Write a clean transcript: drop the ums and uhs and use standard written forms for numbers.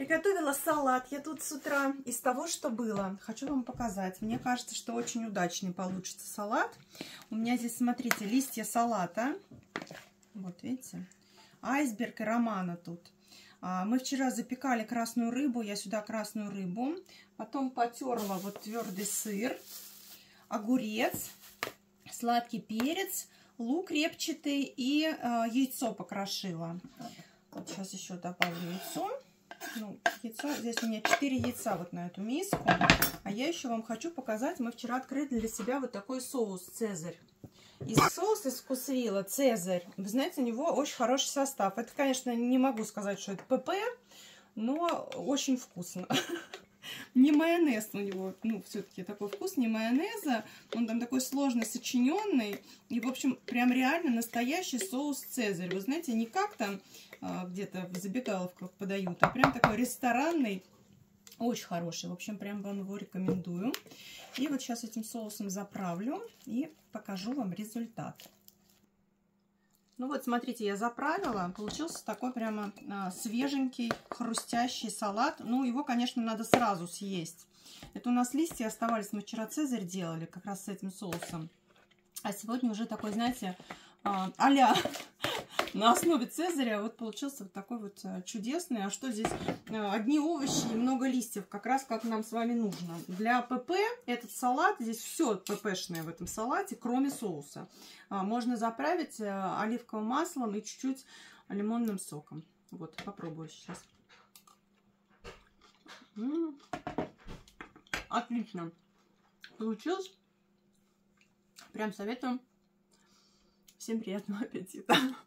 Приготовила салат я тут с утра из того, что было. Хочу вам показать. Мне кажется, что очень удачный получится салат. У меня здесь, смотрите, листья салата. Вот, видите? Айсберг и романа тут. Мы вчера запекали красную рыбу. Я сюда красную рыбу. Потом потерла вот твердый сыр, огурец, сладкий перец, лук репчатый и яйцо покрошила. Вот сейчас еще добавлю яйцо. Ну, яйцо, здесь у меня 4 яйца вот на эту миску. А я еще вам хочу показать, мы вчера открыли для себя вот такой соус «Цезарь». И соус из Вкусвилла «Цезарь». Вы знаете, у него очень хороший состав. Это, конечно, не могу сказать, что это ПП, но очень вкусно. Не майонез у него, ну, все-таки такой вкус, не майонеза. Он там такой сложно сочиненный. И, в общем, прям реально настоящий соус «Цезарь». Вы знаете, не как там где-то в забегаловках подают, а прям такой ресторанный, очень хороший. В общем, прям вам его рекомендую. И вот сейчас этим соусом заправлю и покажу вам результат. Ну вот, смотрите, я заправила. Получился такой прямо свеженький, хрустящий салат. Ну, его, конечно, надо сразу съесть. Это у нас листья оставались. Мы вчера «Цезарь» делали как раз с этим соусом. А сегодня уже такой, знаете, а-ля на основе «Цезаря». Вот получился вот такой вот чудесный. А что здесь? Одни овощи и много листьев. Как раз как нам с вами нужно. Для ПП этот салат, здесь все ППшное в этом салате, кроме соуса. Можно заправить оливковым маслом и чуть-чуть лимонным соком. Вот, попробую сейчас. Отлично получилось. Прям советую. Всем приятного аппетита.